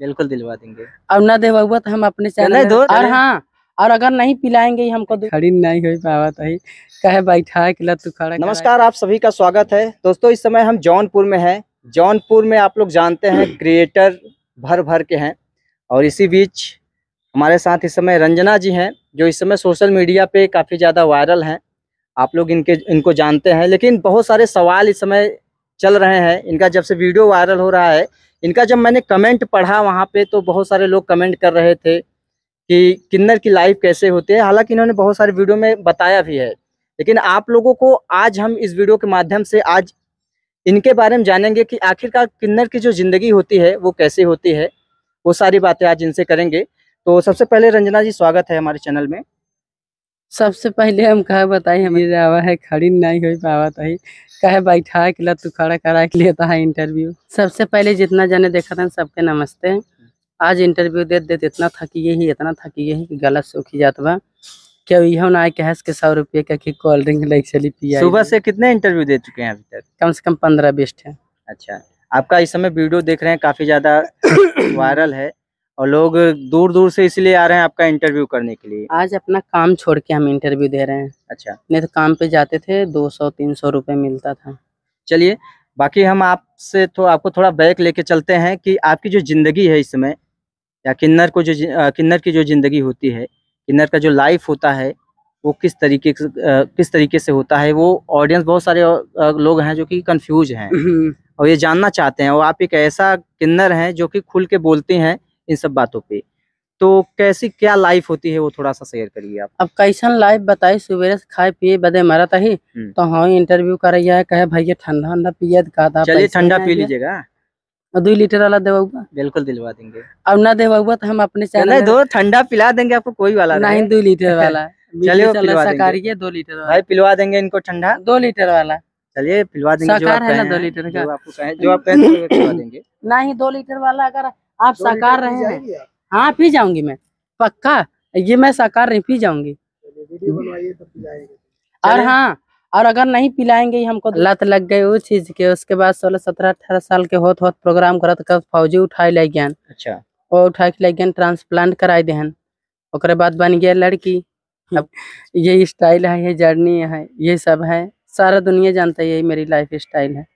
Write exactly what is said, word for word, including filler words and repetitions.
बिल्कुल दिलवा देंगे। और न दे बउआ तो हम अपने चैनल और हाँ और अगर नहीं पिलाएंगे हमको खड़ी नहीं हो पावा तो कहे बैठा के लत खड़ा। नमस्कार, आप सभी का स्वागत है। दोस्तों, इस समय हम जौनपुर में हैं। जौनपुर में आप लोग जानते हैं क्रिएटर भर भर के हैं और इसी बीच हमारे साथ इस समय रंजना जी हैं जो इस समय सोशल मीडिया पे काफ़ी ज़्यादा वायरल हैं। आप लोग इनके इनको जानते हैं, लेकिन बहुत सारे सवाल इस समय चल रहे हैं। इनका जब से वीडियो वायरल हो रहा है, इनका जब मैंने कमेंट पढ़ा वहाँ पे तो बहुत सारे लोग कमेंट कर रहे थे कि किन्नर की लाइफ कैसे होती है। हालांकि इन्होंने बहुत सारे वीडियो में बताया भी है, लेकिन आप लोगों को आज हम इस वीडियो के माध्यम से आज इनके बारे में जानेंगे कि आखिरकार किन्नर की जो ज़िंदगी होती है वो कैसे होती है, वो सारी बातें आज इनसे करेंगे। तो सबसे पहले रंजना जी, स्वागत है हमारे चैनल में। सबसे पहले हम कहे बताई हमें जावा है खड़ी नहीं हो पावा तो कहे बैठा के लत खड़ा करा के लेता है इंटरव्यू। सबसे पहले जितना जाने देखा था सबके नमस्ते। आज इंटरव्यू देते देते इतना थकिए ही इतना थकिए ही कि गला सूखी जाता बा। क्यों इहो ना के हंस के सौ रुपये का कोल्ड ड्रिंक ले चली पिया। सुबह से कितने इंटरव्यू दे चुके हैं अभी तक? कम से कम पंद्रह बेस्ट है। अच्छा, आपका इस समय वीडियो देख रहे हैं काफी ज्यादा वायरल है और लोग दूर दूर से इसलिए आ रहे हैं आपका इंटरव्यू करने के लिए। आज अपना काम छोड़ के हम इंटरव्यू दे रहे हैं। अच्छा, नहीं तो काम पे जाते थे दो सौ तीन सौ रुपये मिलता था। चलिए, बाकी हम आपसे तो आपको थोड़ा बैक लेके चलते हैं कि आपकी जो जिंदगी है इस समय या किन्नर को जो किन्नर की जो जिंदगी होती है, किन्नर का जो लाइफ होता है वो किस तरीके किस तरीके से होता है, वो ऑडियंस बहुत सारे लोग हैं जो कि कन्फ्यूज हैं और ये जानना चाहते हैं। और आप एक ऐसा किन्नर हैं जो कि खुल के बोलते हैं इन सब बातों पे, तो कैसी क्या लाइफ होती है वो थोड़ा सा शेयर करिए आप। अब कैसन लाइफ बताई, सुबह से खाए पिए बदे मरत ही तो हाँ इंटरव्यू करैया है कहे भैया ठंडा ठंडा पियत का। चलिए ठंडा पी लीजिएगा, दो लीटर वाला देगा। बिल्कुल दिलवा देंगे। अब ना देगा तो हम अपने चैनल दो ठंडा पिला देंगे आपको, कोई वाला नहीं, दो लीटर वाला। चलिए दो लीटर भाई पिलवा देंगे इनको ठंडा, दो लीटर वाला। चलिए पिलवा देंगे दो लीटर का जो आप देंगे। नहीं दो लीटर वाला अगर आप साकार रहे हैं। हाँ पी जाऊंगी मैं पक्का, ये मैं साकार नहीं पी जाऊंगी। और हाँ और अगर नहीं पिलाएंगे हमको लत लग गई उस चीज के। उसके बाद सोलह सत्रह अठारह साल के होत होत प्रोग्राम करत कर फौजी उठाए ले गए। अच्छा, वो उठाए ले गए ट्रांसप्लांट कराए देहन। ओकरे बाद बन गया लड़की। अब ये स्टाइल है, ये जर्नी है, ये सब है, सारा दुनिया जानता है, यही मेरी लाइफ स्टाइल है।